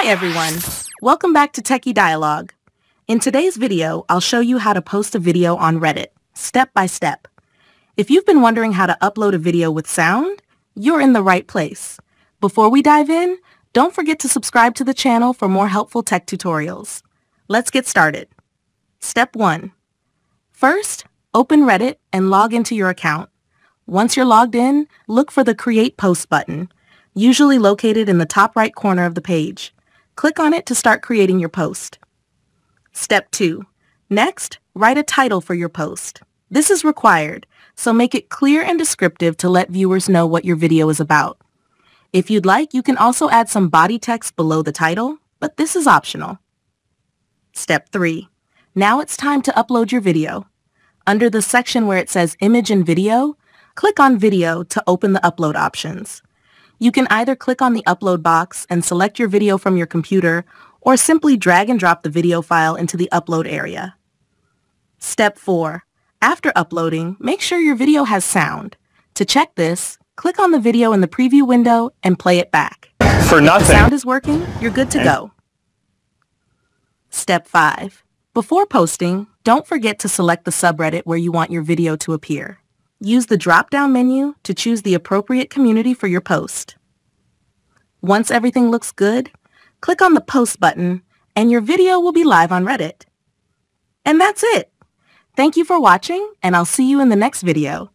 Hi everyone, welcome back to Techie Dialogue. In today's video, I'll show you how to post a video on Reddit, step by step. If you've been wondering how to upload a video with sound, you're in the right place. Before we dive in, don't forget to subscribe to the channel for more helpful tech tutorials. Let's get started. Step 1. First, open Reddit and log into your account. Once you're logged in, look for the Create Post button, usually located in the top right corner of the page. Click on it to start creating your post. Step 2. Next, write a title for your post. This is required, so make it clear and descriptive to let viewers know what your video is about. If you'd like, you can also add some body text below the title, but this is optional. Step 3. Now it's time to upload your video. Under the section where it says Image and Video, click on Video to open the upload options. You can either click on the upload box and select your video from your computer, or simply drag and drop the video file into the upload area. Step 4. After uploading, make sure your video has sound. To check this, click on the video in the preview window and play it back. For nothing. If the sound is working, you're good to go. Step 5. Before posting, don't forget to select the subreddit where you want your video to appear. Use the drop-down menu to choose the appropriate community for your post. Once everything looks good, click on the Post button and your video will be live on Reddit. And that's it! Thank you for watching, and I'll see you in the next video.